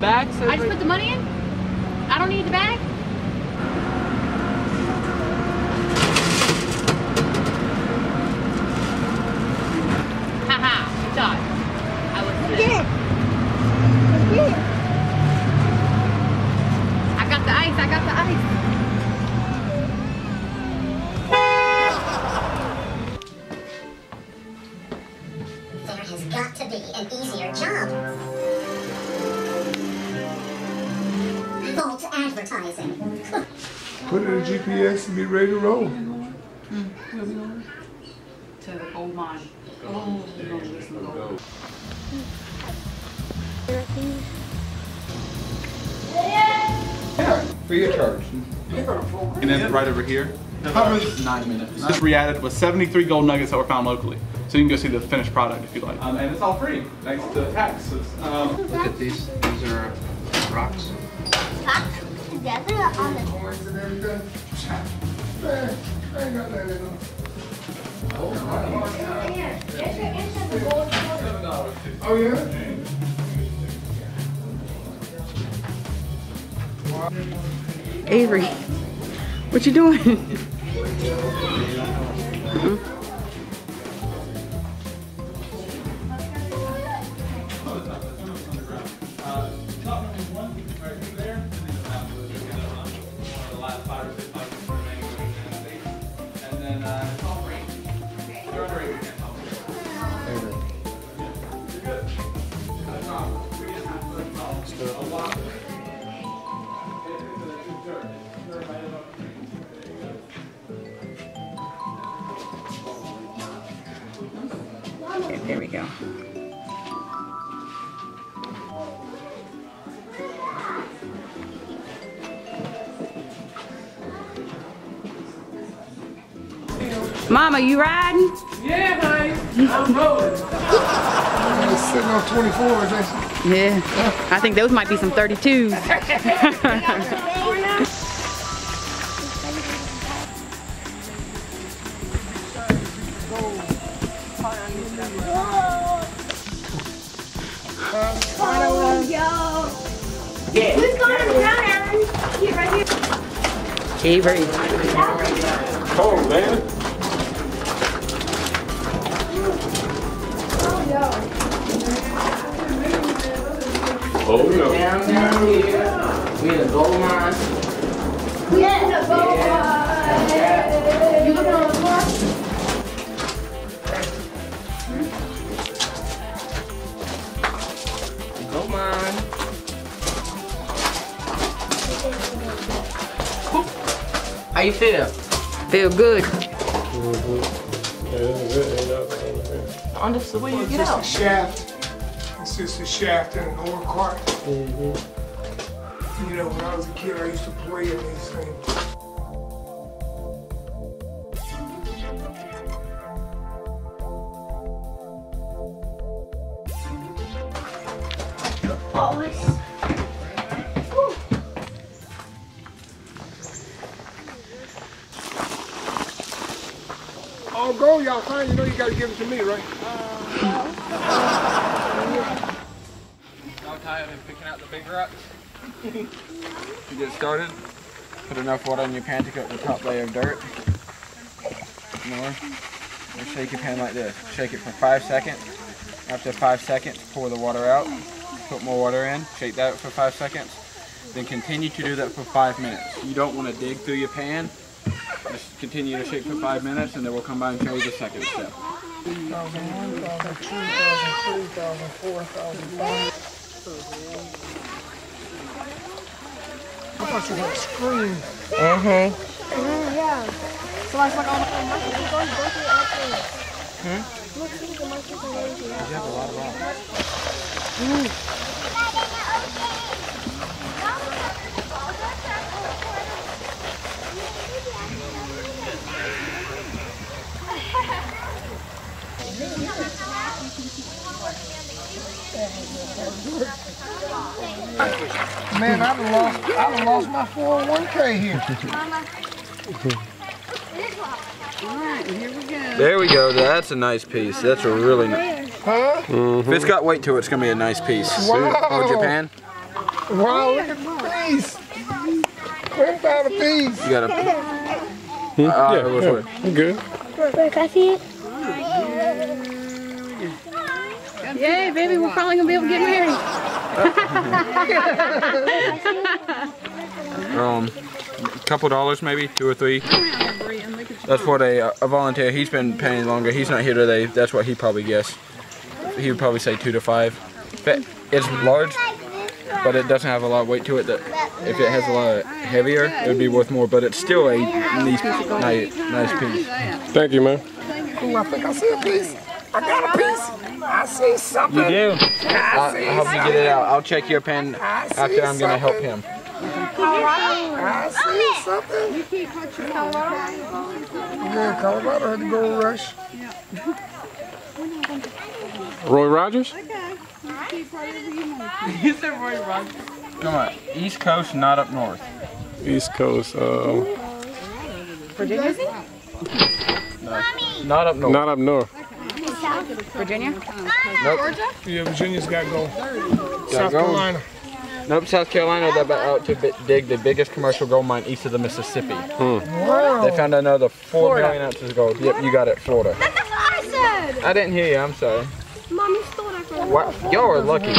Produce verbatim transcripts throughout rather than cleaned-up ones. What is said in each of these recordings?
Bags I just put the money in? I don't need the bag? Haha, you thought I was good. Look at I got the ice, I got the ice. There has got to be an easier job. Advertising. Put in a G P S and be ready to roll. Mm. To the gold mine. Oh, gold. Yeah, free of charge. And then right over here, covers nine minutes. This re-added was seventy-three gold nuggets that were found locally. So you can go see the finished product if you like. Um, and it's all free, thanks to taxes. Um, Look at these, these are rocks. Rocks? Together on the cords and everything. Man, I ain't got that in them. Oh, right here. There's your inch of the gold. Oh, yeah? Avery, what you doing? Okay, there we go. Mama, you riding? Yeah, honey. I'm rolling. Sitting on twenty-fours, actually. Yeah. I think those might be some thirty-twos. Oh, yo. Yeah. Who's going on the ground, Alan? Here, right here. Avery. Come on, man. Oh no. Down, down here. We in a gold mine. We in a gold mine. You looking on the floor? Hmm? Gold mine. How you feel? Feel good. Mm-hmm. That's the way you get out. Shaft. It's just a shaft and an ore cart. Mm-hmm. You know, when I was a kid, I used to play in these things. All gold, y'all find. You know you gotta give it to me, right? Uh, tired of picking out the big rocks. You get started, put enough water in your pan to coat the top layer of dirt. More. And shake your pan like this. Shake it for five seconds. After five seconds, pour the water out. Put more water in. Shake that for five seconds. Then continue to do that for five minutes. You don't want to dig through your pan. Just continue to shake for five minutes and then we'll come by and show you the second step. one thousand, two thousand, three thousand, four thousand, five thousand. I thought you were screaming. Mm-hmm. Mm-hmm, yeah. So I was like, oh, my God, you're going to go through all things. Hmm? Look, see, the monkeys are lazy. You have a lot of rock. Mm. Man, I've lost, I've lost my four oh one K here. Mama, Alright, here we go. There we go. That's a nice piece. That's a really nice. Huh? Mm-hmm. If it's got weight to it, it's going to be a nice piece. Wow. Oh, Japan? Wow, look at the piece. What about a piece? You got a piece. Yeah, uh, yeah, yeah. I'm good. Look, I see it. Yay, baby, we're probably going to be able to get married. um, a couple dollars maybe, two or three. That's what a, a volunteer, he's been paying longer. He's not here today. That's what he probably guessed. He would probably say two to five. But it's large, but it doesn't have a lot of weight to it. That if it has a lot heavier, it would be worth more. But it's still a nice, nice, nice piece. Thank you, man. Oh, I think I see a piece. I got a piece. I see something. You do? I, I help you get it out. I'll check your pen after. I'm going to help him. All right. I see something. You keep touching Colorado. Yeah, Colorado had to go rush. Roy Rogers? Okay. You keep whatever you want. You said Roy Rogers. Come on. East Coast, not up north. East Coast, uh... Virginia? No. Not up north. Not up north. Virginia? Nope. Georgia? Yeah, Virginia's got to go. South Carolina. Nope, South Carolina, they're about to dig the biggest commercial gold mine east of the Mississippi. Hmm. Wow. They found another four Florida. Million ounces of gold. Yep, you got it, Florida. That's what I said! I didn't hear you, I'm sorry. Mommy stole that from me. Y'all are lucky.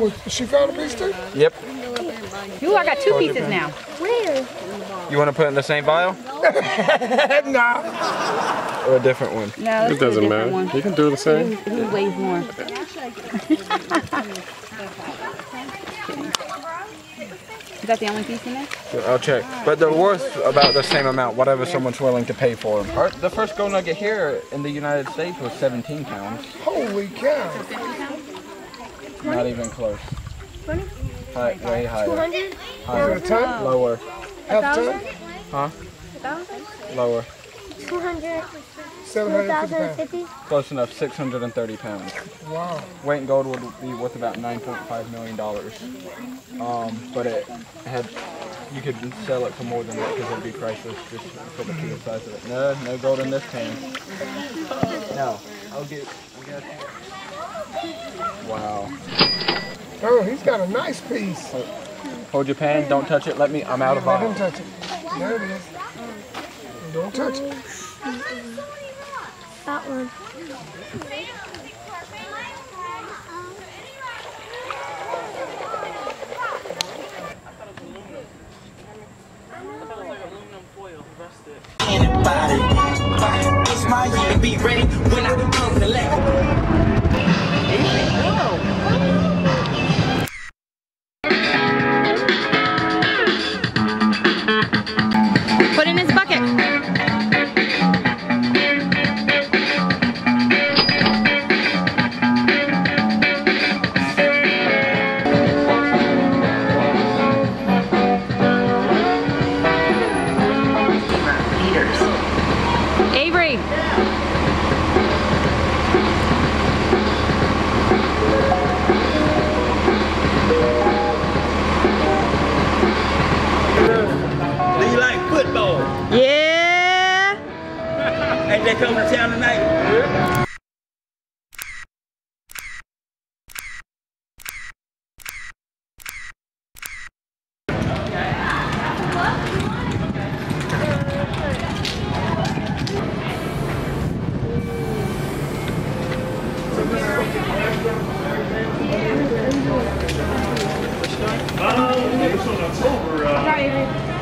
Well, she found a piece too? Yep. You I got two oh, pieces now. Where? You want to put it in the same vial? No. Or a different one? No. It doesn't matter. One. You can do the same. Who weighs more? Is that the only piece in there? I'll check. But they're worth about the same amount, whatever someone's willing to pay for them. Our, the first gold nugget here in the United States was seventeen pounds. Holy cow! Not even close. twenty? High, way higher. two hundred? Higher. Higher. Lower. Half ton? Huh? one thousand? Lower. two hundred? seven hundred fifty? Close enough, six hundred thirty pounds. Wow. Weight in gold would be worth about nine point five million dollars. Um, but it had, you could sell it for more than that because it would be priceless just for the kilo size of it. No, no gold in this can. No. I'll get, we got that. Wow. Oh, he's got a nice piece. Hold, hold your pan, don't touch it, let me, I'm out of bottle. Don't touch it. There it is. Don't touch it. That one. Anybody, it's my year to be ready when I come to left. They come to town tonight. Yeah.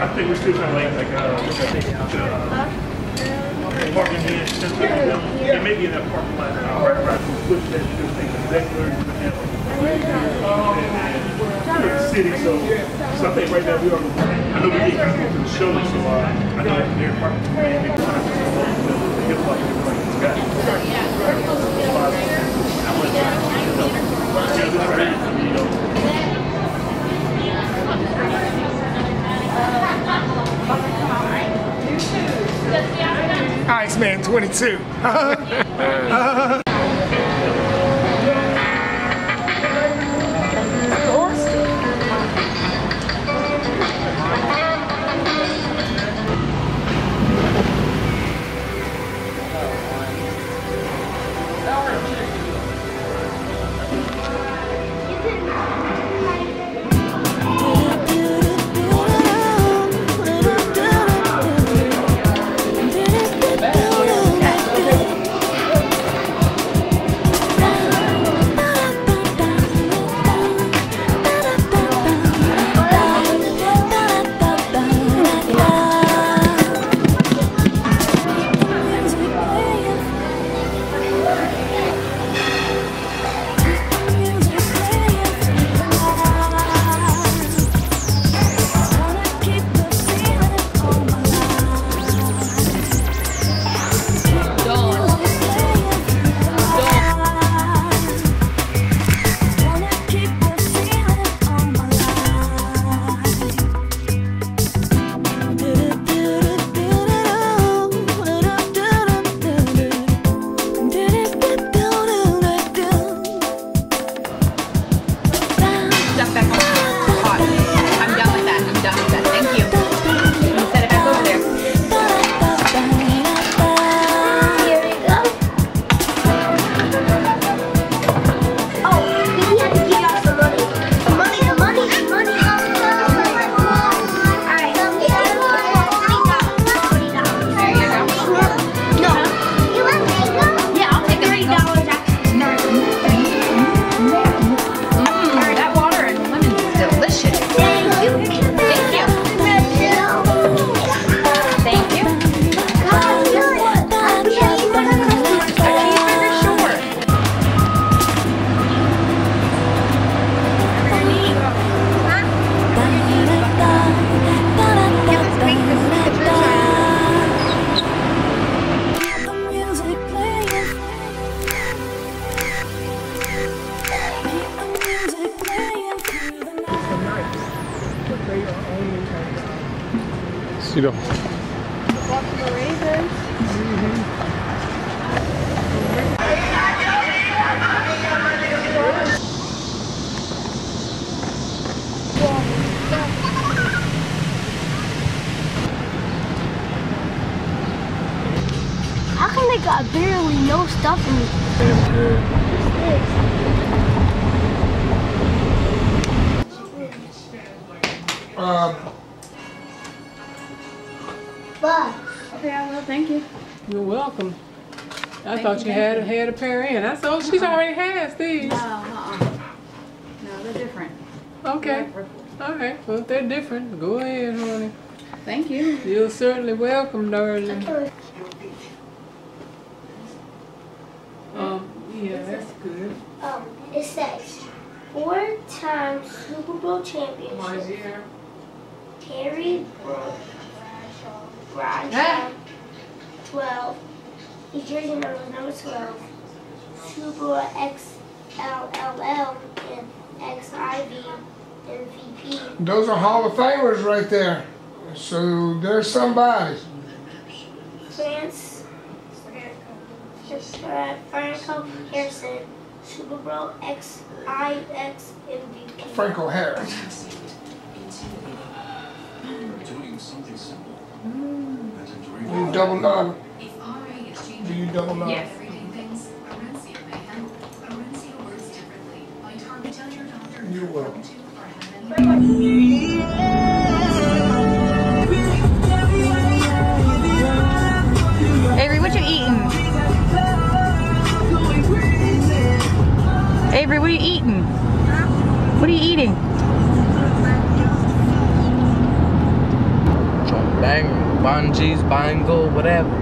I think we're still kind of like, uh, parking here, it may be in that parking lot now, right around some push that you think that's where you can handle city, so, so I think right now we are, I know we did get to the show, so I know if they're parking, they can find the hip hop, it's got Ice Man twenty-two. you know. Buffalo raisins. Mm-hmm. How come they got barely no stuff in it? What's this? Um. Bucks. Okay, I will. Thank you. You're welcome. I thank thought you, you had you. had a pair in. I thought she's uh-uh. already has these. No, uh-uh. No, they're different. Okay. All right. Well, if they're different, go ahead, honey. Thank you. You're certainly welcome, darling. Okay. Um. Yeah, that's good. Um. It says four-time Super Bowl champion. My dear. Terry. Bro. Roger, huh? twelve, New Jersey number number twelve, Super Bowl X L L L and X I V M V P. Those are Hall of Famers right there, so there's somebody. France, Franco Harrison, Super Bowl X I X M V P. Franco Harris. Doing something simple. Mm. You double nine. Do you double nine? Yes. You will. Avery, what you eating? Avery, what are you eating? What are you eating? Bang, bun cheese, bang, go, whatever.